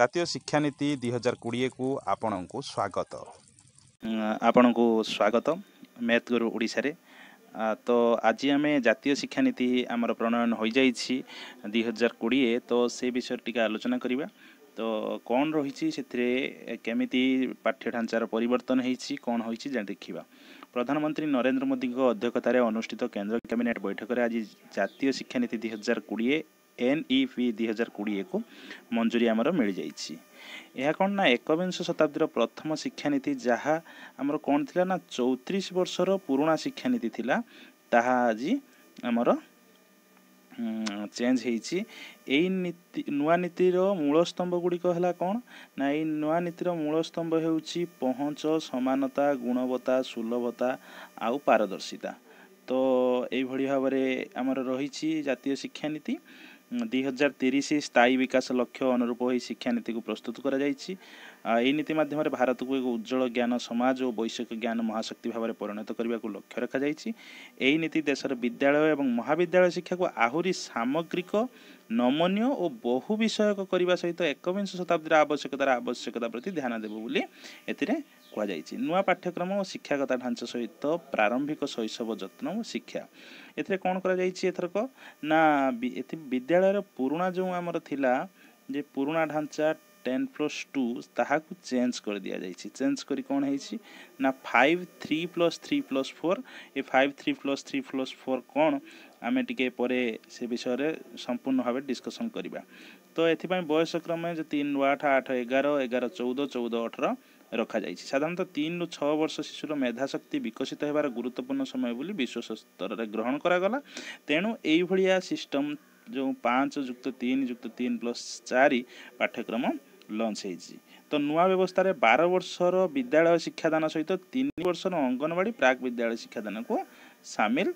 जातीय शिक्षानीति 2020 को आपण को स्वागत मैथ गुरु ओडिसा रे। तो आज आम जातीय शिक्षानीति आमर प्रणयन हो जाइए 2020। तो से विषय टीका आलोचना करिबा। तो कौन रही केमिति पाठ्य ढांचार परिवर्तन होती कौन हो देखा। प्रधानमंत्री नरेंद्र मोदी अध्यक्षतार अनुष्ठित केंद्र कैबिनेट बैठक में आज जातीय शिक्षानीति 2020 NEP 2020 को मंजूरी आमर मिल जाइए। यह कौन ना एकविंश शताब्दी प्रथम शिक्षानीति जहाँ आमर कौन थी ना 34 वर्षर पुराणा शिक्षानीति थिला ताहा आज आमर चेंज होती। नीति नुआ नीतिर मूल स्तंभ गुड़िक है कौन ना ये नुआ नीतिर मूल स्तंभ होउछि पहुंच समानता गुणवत्ता सुलभता आउ पारदर्शिता। तो यही भाव में आमर रही जातीय शिक्षानीति 2030 स्थायी विकास लक्ष्य अनुरूप हो शिक्षानीति को प्रस्तुत करा जाइछि। एहि नीति माध्यम भारत को एक उज्जवल ज्ञान समाज और वैश्विक ज्ञान महाशक्ति भाव में परिणत करने को लक्ष्य रखा जाइछि। एहि नीति देशर विद्यालय और महाविद्यालय शिक्षा को आहुरी सामग्रिक नमनीय और बहु विषयक करने सहित एकविंश शताब्दी आवश्यकता प्रति ध्यान देव बोली कहु। नुआ पाठ्यक्रम और शिक्षागत ढांचा सहित प्रारंभिक शैशव जत्न और शिक्षा एथरे कौन करा जाइछि एथरक ना विद्यालय पुराणा जो आमर थिला जे पुराणा ढांचा 10+2 ताहाकु चेंज कर दिया जाइछि। चेंज करी कौन है ना 5 3+3+4। ये 5 3+3+4 कौन आम टी से विषय में संपूर्ण भाव डिस्कसन करवा। तो ये बयस क्रम जो 3 8 8 11 11 14 14 18 रखा जाए। साधारणतः 3 ରୁ 6 ବର୍ଷ शिशुर मेधाशक्ति विकसित होबार गुरुत्वपूर्ण समय बोली विश्व स्तर में ग्रहण करागला। तेणु यही सिस्टम जो 5+3+3+4 पाठ्यक्रम लॉन्च होती। तो नुआ व्यवस्था रे 12 वर्षर विद्यालय शिक्षादान सहित 3 वर्षर अंगनवाड़ी प्राक विद्यालय शिक्षादान को सामिल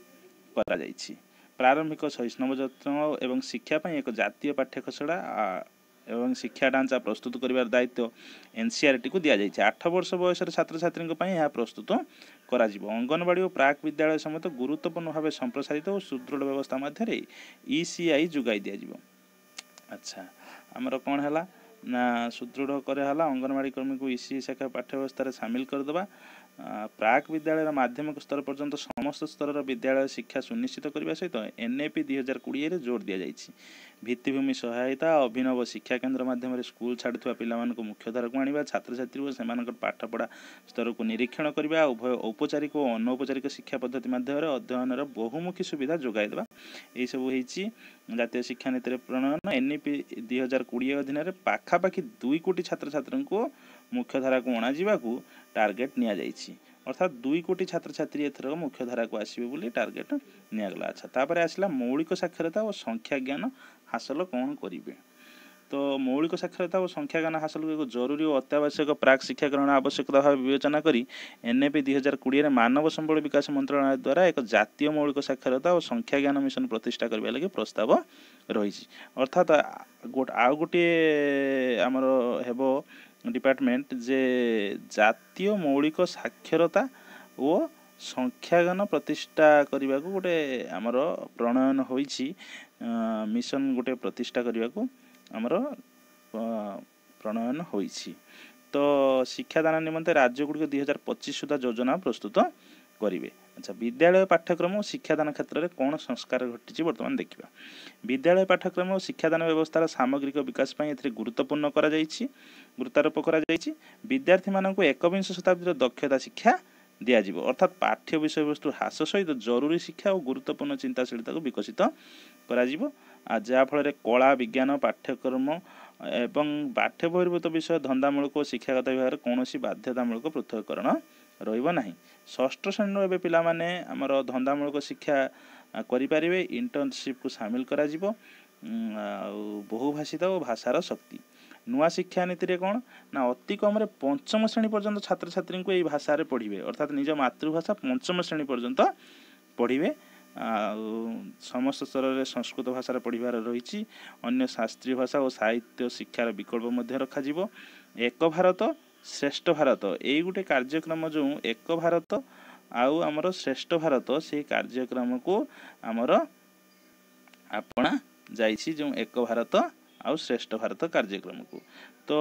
करा जाइछि। प्रारंभिक शैशव जत्न एवं शिक्षा पर एक जातीय पाठ्यखसड़ा एवं शिक्षा ढांचा प्रस्तुत करार दायित्व NCERT को दि जाए। 8 वर्ष बयस छात्र छात्री यह प्रस्तुत करा जीवो। अंगनवाड़ी और प्राक विद्यालय समेत गुरुत्वपूर्ण भाव संप्रसारित और सुदृढ़ व्यवस्था मध्य ECI जुगाई दि जाए। अच्छा आमर कौन है ना सुदृढ़ कराला अंगनवाड़ी कर्मी को ECI शाखा पाठ्य व्यवस्था सामिल करदे। प्राक विद्यालय माध्यमिक स्तर पर्यंत समस्त स्तर विद्यालय शिक्षा सुनिश्चित करने सहित NEP 2020 रे जोर दि जाइछि। भित्तिभूमि सहायता अभिनव शिक्षा केन्द्र माध्यम स्कूल छाड़ुवा पिला मुख्यधारा को आनिबा छात्र छात्री और सेमानकर पाठपढ़ा स्तर को निरीक्षण करवा उभय औपचारिक और अनौपचारिक शिक्षा पद्धति माध्यम अध्ययन बहुमुखी सुविधा जोगाई देवा। यही सब होइछि जातीय शिक्षानीतिर प्रणयन। NEP 2020 अधीन पाखापाखि 2 कोटी छात्र छात्री को मुख्यधारा को अणाजा को टार्गेट निया जाइछि। अर्थात 2 कोटी छात्र छात्री एथर मुख्यधारा को आसवे बोली टार्गेट निगला। अच्छा तापर आसला मौलिक साक्षरता और संख्या ज्ञान हासिल कौन करेंगे। तो मौलिक साक्षरता और संख्या ज्ञान हासिल को जरूरी और अत्यावश्यक प्राक शिक्षा ग्रहण आवश्यकता भाव विवेचना करी NEP 2020 में मानव संबल विकास मंत्रालय द्वारा एक जातीय मौलिक साक्षरता और संख्या ज्ञान मिशन प्रतिष्ठा करने लगे प्रस्ताव रही। अर्थात आउ गोटे आमर हेबो डिपार्टमेंट जे जातीय मौलिक साक्षरता ओ संख्यागान प्रतिष्ठा करने को गोटे आमर प्रणयन होइछि। मिशन गोटे प्रतिष्ठा करने को आमर प्रणयन होइछि। तो शिक्षादान निमंते राज्यगुड़िक 2025 सुधा योजना प्रस्तुत करेंगे। अच्छा विद्यालय पाठ्यक्रम और शिक्षादान क्षेत्र में कौन संस्कार घटी वर्तमान देखा। विद्यालय पाठ्यक्रम और शिक्षादान व्यवस्था सामग्रिक विकास गुरुत्वपूर्ण गुरुत्वारोप कर विद्यार्थी मानक एकविंश शताब्दी दक्षता शिक्षा दि जाए। अर्थात पाठ्य विषय वस्तु ह्रास सहित जरूरी शिक्षा और गुरुत्वपूर्ण चिंताशीलता को विकसित कर जहाँफल कला विज्ञान पाठ्यक्रम एवं पाठ्य बहिर्भूत विषय धंदामूलक और शिक्षागत विभाग कौन बाध्यतामूलक पृथककरण रहिबो नाही। 6 श्रेणी एवं पिलामाने आमर धंदामूलक शिक्षा करिपारिबे। इंटर्नशिप को सामिल करा जिवो। बहुभाषिता और भाषार शक्ति नुआ शिक्षानीति रे कौन ना अति कम 5म श्रेणी पर्यंत छात्र छात्री को यही भाषा रे पढ़िबे। अर्थात निज मातृभाषा 5म श्रेणी पर्यंत पढ़िबे। समस्त स्तर में संस्कृत भाषा रे पढ़िबार रहिछि। अन्य शास्त्रीय भाषा और साहित्य शिक्षार विकल्प मध्य रखा जिवो। एक भारत श्रेष्ठ भारत यही गोटे कार्यक्रम जो एक भारत आउ आमर श्रेष्ठ भारत से कार्यक्रम को आमर अपना जाइछि। जो एक भारत आउ श्रेष्ठ भारत कार्यक्रम को तो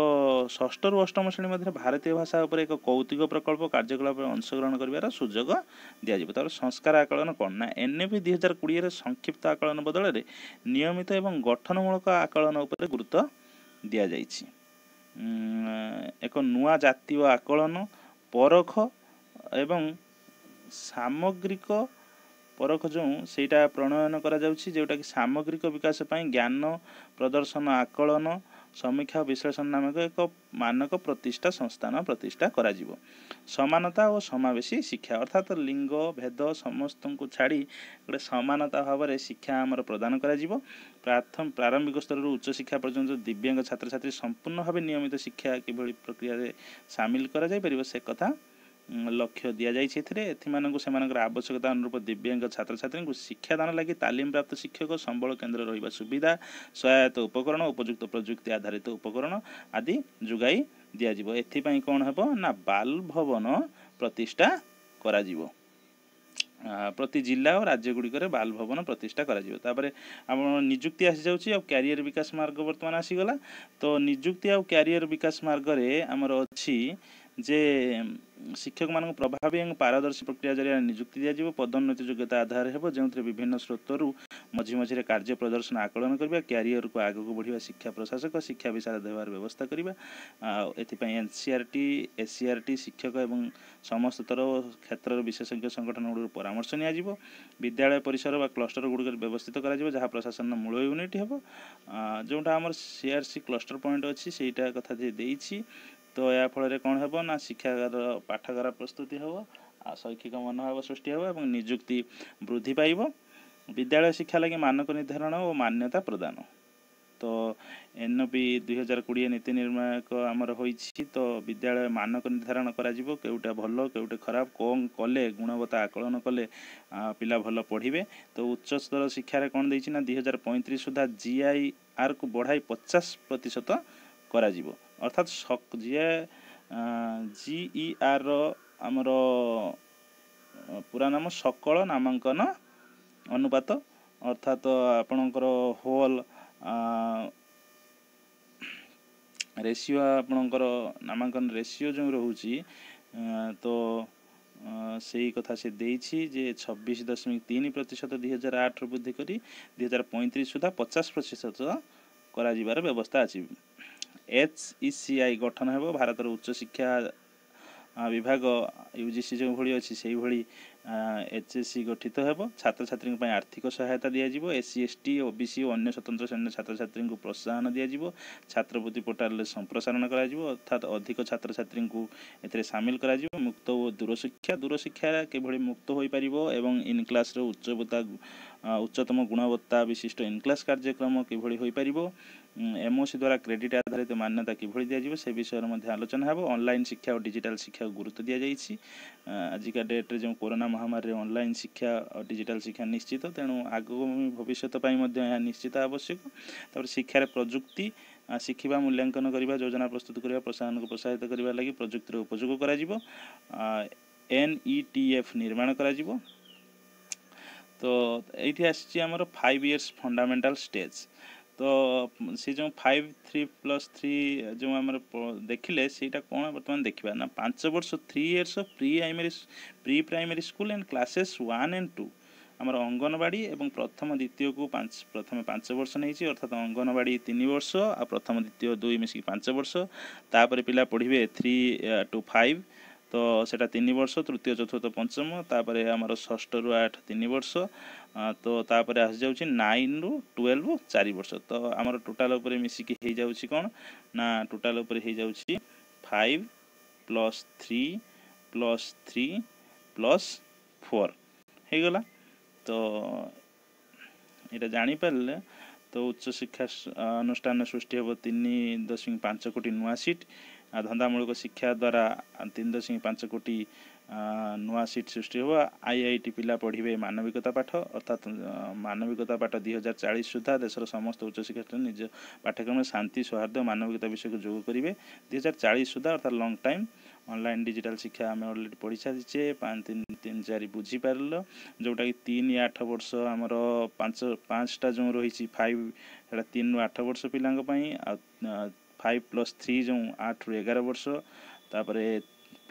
षष्ठ रु अष्टम श्रेणी मध्य भारतीय भाषा उपर एक कौतुक प्रकल्प कार्यकलाप अंशग्रहण कर सुजोग दि जाए। संस्कार आकलन कौन ना एनएपी 2020 संक्षिप्त आकलन बदल में नियमित एवं गठनमूलक आकलन उपर गुरुत्व दि जाए। एक नूआ जातीय आकलन परख एवं सामग्रिक परख जो सेटा प्रणयन करा जाउछि जेटा कि सामग्रिक विकास पई ज्ञान प्रदर्शन आकलन समीक्षा विश्लेषण नामक एक मानक प्रतिष्ठा संस्थान प्रतिष्ठा करा जिवो। समानता और समावेशी शिक्षा अर्थात लिंग भेद समस्त को छाड़ी गोटे समानता भाव में शिक्षा आमर प्रदान करा जिवो। प्रारंभिक स्तर उच्च शिक्षा पर्यंत दिव्यांग छात्र छात्री संपूर्ण भाव नियमित शिक्षा किभली प्रक्रिया रे शामिल करा जाय परिबो से कथा लक्ष्य दि जाए। आवश्यकता अनुरूप दिव्यांग छात्र छात्री को शिक्षादान लगी तालीम प्राप्त शिक्षक संबल केन्द्र रही सुविधा सहायता उपकरण उपयुक्त प्रजुक्ति आधारित उपकरण आदि जुगाई दि जाए। एथपाई कौन हम ना बाल भवन प्रतिष्ठा करा जिवो। प्रति जिला और राज्य गुड़िकर बाल भवन प्रतिष्ठा करापर आम निजुक्ति आसी जाऊँ और क्यारियर विकास मार्ग बर्तमान आसीगला। तो निजुक्ति आ क्यारियर विकास मार्ग रे आमर अच्छी जे शिक्षक मान प्रभावी और पारदर्शी प्रक्रिया जरिया निजुक्ति दि जाए। पदोन्नति योग्यता आधार हो जो विभिन्न स्रोतर मझी मझी कार्य प्रदर्शन आकलन करवा क्यारियर को आग को बढ़िया शिक्षा प्रशासक शिक्षा विषय देवार व्यवस्था करवा। एनसीईआरटी एससीईआरटी शिक्षक एवं समस्त तरह क्षेत्र विशेषज्ञ संगठन गुड़ परामर्श नियाजिवो। विद्यालय परिसर व क्लस्टर गुड़ व्यवस्थित करा प्रशासन मूल यूनिट हो जोटा आम सीआरसी क्लस्टर पॉइंट अच्छी सेटा कथा देइछि। तो या फल कौन हम ना शिक्षागार पाठगार प्रस्तुति हे शैक्षिक मनोभाव सृष्टि हे और निजुक्ति वृद्धि पाइब। विद्यालय शिक्षा लगी मानक निर्धारण और मान्यता प्रदान तो एनपी 2020 नीति निर्णायक आमर होइछि। तो विद्यालय मानक निर्धारण कराजिवो केउटा भल केउटा खराब कौन कले गुणवत्ता आकलन कले पिला भल पढ़िबे। तो उच्च स्तर शिक्षा कौन देइछि ना 2035 सुधा जीआईआर को बढ़ाई 50% कराजिवो। अर्थात जीईआर आमर पूरा नाम सकल नामांकन अनुपात अर्थात आपणकर होल रेसीओ आपणकर नामांकन रेसीओ जो रोची तो सही कथा से देइछि जे 26.3% 2008 वृद्धि करी 2035 सुधा 50% कराजिबार व्यवस्था अछि। एचईसीआई गठन हेबो भारतर उच्च शिक्षा विभाग यूजीसी जो भली अछि सेही भली एचएससी गठित हेबो। छात्र छात्रीक पय आर्थिक सहायता दिया जिवो। एससी एसटी ओबीसी और अन्य स्वतंत्र श्रेणी छात्र छात्री को प्रोत्साहन दिया जिवो। छात्रवृत्ति पोर्टल संप्रसारण करा जिवो अर्थात अधिक छात्र छात्री को एथरे शामिल करा जिवो। मुक्त और दूरशिक्षा केभली मुक्त हो पारिबो एवं इन क्लास रो उच्चतम गुणवत्ता विशिष्ट इन क्लास कार्यक्रम केभली हो पारिबो। एमओसी द्वारा क्रेडिट आधारित मान्यता किभली दि जाए से विषय में आलोचना हेब। ऑनलाइन शिक्षा और डिजिटल शिक्षा को गुरुत्व दि जाए। आजिका डेट्रे जो कोरोना महामारी ऑनलाइन शिक्षा और डिजिटल शिक्षा निश्चित तेणु आगो भविष्य निश्चित आवश्यक। तापर शिक्षार प्रजुक्ति शिखा मूल्यांकन करवा योजना प्रस्तुत करवा प्रोत्साहन को प्रोत्साहित करने लगी प्रजुक्तिर उपयोग कर एनईटीएफ निर्माण कर। तो ये आमर 5 years फंडामेंटाल स्टेज तो सी जो 5 3+3 जो आम देखिले सेटा कौन बर्तमान देखा ना 5 वर्ष 3 years of pre primary school and classes 1 and 2 आमर अंगनवाड़ी और प्रथम द्वितीय को प्रथम 5 वर्ष नहीं अर्थात अंगनवाड़ी 3 वर्ष आ प्रथम द्वितीय 2 मिसिक 5 वर्ष तापर पिला पढ़े 3 to 5 तो सेटा 3 वर्ष तृतीय चतुर्थ पंचम तापर आमर षष्ठ रु 8 3 वर्ष तो तापर आस जाउछि 9 to 12 4 वर्ष। तो आमर टोटल ऊपर मिसिक हो जाउछि कोन ना टोटल ऊपर हो जाउछि 5+3+3+4 हो गला। तो एटा जानि परले तो उच्च शिक्षा अनुष्ठान सृष्टि हेबो 3.5 कोटी नुआ सीट धंदामूलक शिक्षा द्वारा 3.5 कोटी नुआ सीट सृष्टि हो। आईआईटी पिला पढ़े मानविकता पाठ अर्थात मानविकता पाठ 2040 सुधा देशर समस्त उच्च शिक्षा निज पाठ्यक्रम शांति सौहार्द मानविकता विषय को जोग करेंगे 2040 सुधा अर्थात लंग टाइम ऑनलाइन डिजिटल शिक्षा आम अलरेडी पढ़ी सारीचे 5-3-3-4 बुझीपार जोटा कि 3-8 वर्ष आमर 5 जो रही 5 3-8 वर्ष पिला 5+3 जो 8-11 वर्ष तापर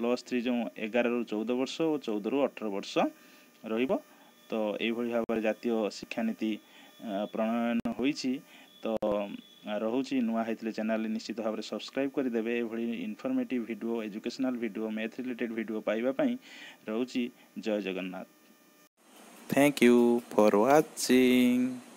+3 जो 11-14 वर्ष और 14-18 वर्ष रहिबो। तो एभली भाव जातीय शिक्षा नीति प्रणयन होईची। तो रहुची नुआ होइतले चैनल निश्चित भाव सब्सक्राइब कर देबे। एभली informative video educational video math related video पाइबा पई रहुची। जय Jagannath. Thank you for watching.